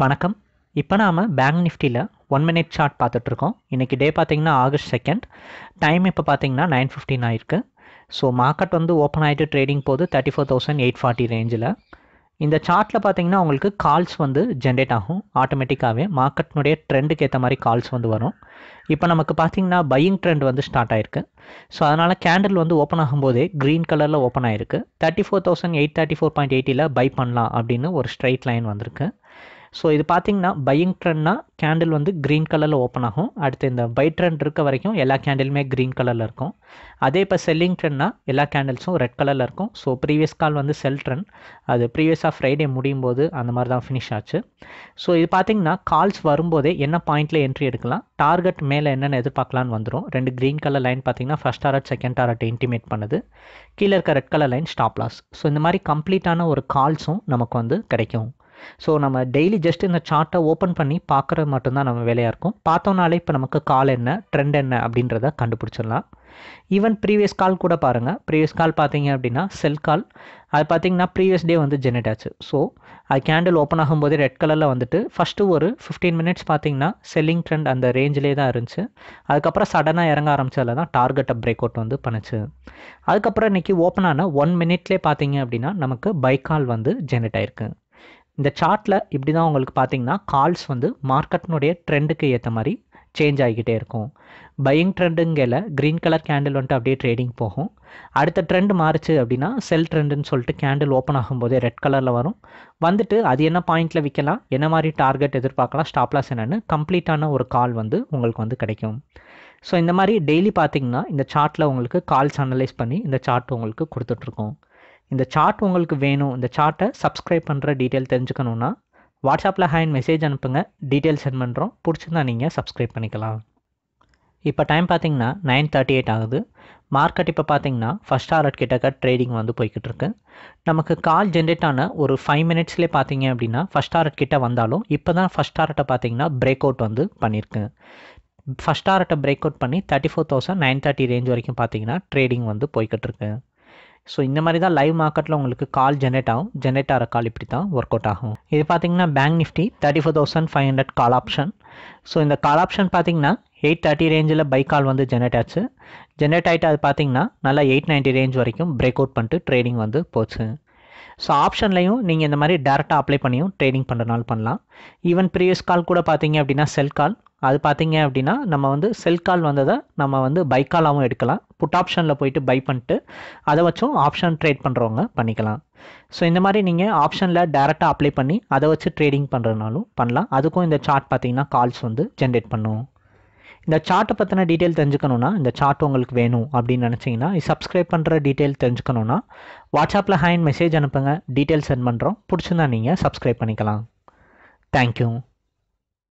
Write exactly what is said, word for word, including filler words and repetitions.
வணக்கம். இப்போ நாம் பேங்க் நிஃப்டியில் ஒன் மினிட் சார்ட் பார்த்துட்ருக்கோம். இன்றைக்கி டே பார்த்திங்கன்னா ஆகஸ்ட் செகண்ட், டைம் இப்போ பார்த்திங்கன்னா நைன் ஃபிஃப்டின் ஆகிருக்கு. ஸோ மார்க்கெட் வந்து ஓப்பன் ஆகிட்டு ட்ரேடிங் போது thirty four thousand eight forty ரேஞ்சில். இந்த சார்ட்டில் பார்த்திங்கன்னா உங்களுக்கு கால்ஸ் வந்து ஜென்ரேட் ஆகும் ஆட்டோமேட்டிக்காகவே. மார்க்கெட்னுடைய ட்ரெண்டுக்கு ஏற்ற மாதிரி கால்ஸ் வந்து வரும். இப்போ நமக்கு பார்த்திங்கன்னா பையிங் ட்ரெண்ட் வந்து ஸ்டார்ட் ஆகிருக்கு. ஸோ அதனால் கேண்டில் வந்து ஓப்பன் ஆகும்போதே க்ரீன் கலரில் ஓப்பன் ஆகிருக்கு. Thirty four thousand eight thirty four point எயிட்டியில் பை பண்ணலாம் அப்படின்னு ஒரு ஸ்ட்ரைட் லைன் வந்திருக்கு. ஸோ இது பார்த்திங்கன்னா பையிங் ட்ரெண்ட்னா கேண்டில் வந்து க்ரீன் கலரில் ஓப்பன் ஆகும். அடுத்து இந்த பை ட்ரெண்ட் இருக்க வரைக்கும் எல்லா கேண்டிலுமே க்ரீன் கலரில் இருக்கும். அதே இப்போ செல்லிங் ட்ரெண்ட்னா எல்லா கேண்டில்ஸும் ரெட் கலரில் இருக்கும். ஸோ ப்ரீவியஸ் கால் வந்து செல் ட்ரெண்ட், அது ப்ரீவியஸாக ஃப்ரைடே முடியும் போது அந்த மாதிரி தான் ஃபினிஷ் ஆச்சு. ஸோ இது பார்த்திங்கன்னா கால்ஸ் வரும்போதே என்ன பாயிண்டில் என்ட்ரி எடுக்கலாம், டார்கெட் மேலே என்னென்ன எதிர்பார்க்கலான்னு வந்துடும். ரெண்டு க்ரீன் கலர் லைன் பார்த்திங்கன்னா first target second target intimate பண்ணுது. கீழே இருக்க red colour line stop loss. So இந்த மாதிரி கம்ப்ளீட்டான ஒரு கால்ஸும் நமக்கு வந்து கிடைக்கும். ஸோ நம்ம டெய்லி ஜஸ்ட் இந்த சார்ட்டை ஓப்பன் பண்ணி பார்க்குறது மட்டும்தான் நம்ம வேலையாக இருக்கும். பார்த்தோம்னாலே இப்போ நமக்கு கால் என்ன ட்ரெண்ட் என்ன அப்படின்றத கண்டுபிடிச்சிடலாம். ஈவன் ப்ரீவியஸ் கால் கூட பாருங்கள். ப்ரீவியஸ் கால் பார்த்தீங்க அப்படின்னா செல் கால், அது பார்த்திங்கன்னா ப்ரீவியஸ் டே வந்து ஜெனரேட் ஆச்சு. ஸோ அது கேண்டில் ஓப்பன் ஆகும்போதே ரெட் கலரில் வந்துட்டு ஃபஸ்ட்டு ஒரு ஃபிஃப்டீன் மினிட்ஸ் பார்த்திங்கன்னா செல்லிங் ட்ரெண்ட் அந்த ரேஞ்சிலேயே தான் இருந்துச்சு. அதுக்கப்புறம் சடனாக இறங்க ஆரம்பித்ததில் தான் டார்கெட்டை பிரேக் அவுட் வந்து பண்ணுச்சு. அதுக்கப்புறம் இன்றைக்கி ஓப்பன் ஆன ஒன் மினிட்லேயே பார்த்திங்க அப்படின்னா நமக்கு பை கால் வந்து ஜெனரேட் ஆகிருக்கு. இந்த சார்ட்டில் இப்படி தான் உங்களுக்கு பார்த்திங்கன்னா கால்ஸ் வந்து மார்க்கெட்டினுடைய ட்ரெண்டுக்கு ஏற்ற மாதிரி சேஞ்ச் ஆகிக்கிட்டே இருக்கும். பையிங் ட்ரெண்டுங்கையில் க்ரீன் கலர் கேண்டில் வந்துட்டு அப்படியே ட்ரேடிங் போகும். அடுத்த ட்ரெண்டு மாறிச்சு அப்படின்னா செல் ட்ரெண்டுன்னு சொல்லிட்டு கேண்டில் ஓப்பன் ஆகும்போதே ரெட் கலரில் வரும். வந்துட்டு அது என்ன பாயிண்டில் விற்கலாம், என்ன மாதிரி டார்கெட் எதிர்பார்க்கலாம், ஸ்டாப்லாஸ் என்னென்னு கம்ப்ளீட்டான ஒரு கால் வந்து உங்களுக்கு வந்து கிடைக்கும். ஸோ இந்த மாதிரி டெய்லி பார்த்திங்கன்னா இந்த சார்ட்டில் உங்களுக்கு கால்ஸ் அனலைஸ் பண்ணி இந்த சார்ட் உங்களுக்கு கொடுத்துட்ருக்கோம். இந்த சார்ட் உங்களுக்கு வேணும், இந்த சார்ட்டை சப்ஸ்கிரைப் பண்ணுற டீட்டெயில் தெரிஞ்சுக்கணுன்னா வாட்ஸ்அப்பில் ஹேண்ட் மெசேஜ் அனுப்புங்க, டீட்டெயில் சென்ட் பண்ணுறோம். பிடிச்சிருந்தா நீங்கள் சப்ஸ்கிரைப் பண்ணிக்கலாம். இப்போ டைம் பார்த்திங்கன்னா நைன் தேர்ட்டி எயிட் ஆகுது. மார்க்கெட் இப்போ பார்த்திங்கன்னா ஃபஸ்ட் டாரட் கிட்டக்க ட்ரேடிங் வந்து போய்கிட்டு இருக்கு. நமக்கு கால் ஜென்ரேட் ஆன ஒரு ஃபைவ் மினிட்ஸ்லேயே பார்த்திங்க அப்படின்னா ஃபஸ்ட் டாரட் கிட்ட வந்தாலும் இப்போ தான் ஃபஸ்ட் டாரட்டை பார்த்திங்கன்னா பிரேக் அவுட் வந்து பண்ணியிருக்கு. ஃபஸ்ட் டாரட்டை பிரேக் அவுட் பண்ணி thirty four thousand nine thirty range வரைக்கும் பார்த்திங்கன்னா ட்ரேடிங் வந்து போய்கிட்டு இருக்கு. ஸோ இந்த மாதிரி தான் லைவ் மார்க்கெட்டில் உங்களுக்கு கால் ஜென்ரேட் ஆகும். ஜென்ரேட் ஆகிற கால் இப்படி தான் ஒர்க் அவுட் ஆகும். இது பார்த்திங்கன்னா bank Nifty thirty four thousand five hundred call option. So இந்த கால் ஆப்ஷன் பார்த்திங்கன்னா எயிட் தேர்ட்டி ரேஞ்சில் பை கால் வந்து ஜென்ரேட் ஆச்சு. ஜென்ரேட் ஆகிட்டு அது பார்த்திங்கன்னா நல்லா எயிட் நைன்ட்டி ரேஞ்ச் வரைக்கும் பிரேக் அவுட் பண்ணிட்டு ட்ரேடிங் வந்து போச்சு. ஸோ ஆப்ஷன்லையும் நீங்கள் இந்த மாதிரி டேரெக்டாக அப்ளை பண்ணியும் ட்ரேடிங் பண்ணுறனால பண்ணலாம். ஈவன் ப்ரீவியஸ் கால் கூட பார்த்திங்க அப்படின்னா செல் கால், அது பார்த்திங்க அப்படின்னா நம்ம வந்து செல் கால் வந்ததை நம்ம வந்து பை காலாகவும் எடுக்கலாம். புட் ஆப்ஷனில் போயிட்டு பை பண்ணிட்டு அதை வச்சும் ஆப்ஷன் ட்ரேட் பண்ணுறவங்க பண்ணிக்கலாம். ஸோ இந்த மாதிரி நீங்கள் ஆப்ஷனில் டேரெக்டாக அப்ளை பண்ணி அதை வச்சு ட்ரேடிங் பண்ணுறதுனாலும் பண்ணலாம். அதுக்கும் இந்த சார்ட் பார்த்திங்கன்னா கால்ஸ் வந்து ஜென்ரேட் பண்ணுவோம். இந்த சார்ட்டை பற்றின டீட்டெயில் தெரிஞ்சுக்கணுன்னா, இந்த சார்ட் உங்களுக்கு வேணும் அப்படின்னு நினச்சிங்கன்னா, சப்ஸ்கிரைப் பண்ணுற டீட்டெயில் தெரிஞ்சுக்கணுன்னா வாட்ஸ்அப்பில் ஹேண்ட் மெசேஜ் அனுப்புங்க, டீட்டெயில் சென்ட் பண்ணுறோம். பிடிச்சிருந்தா நீங்கள் சப்ஸ்கிரைப் பண்ணிக்கலாம். தேங்க்யூ.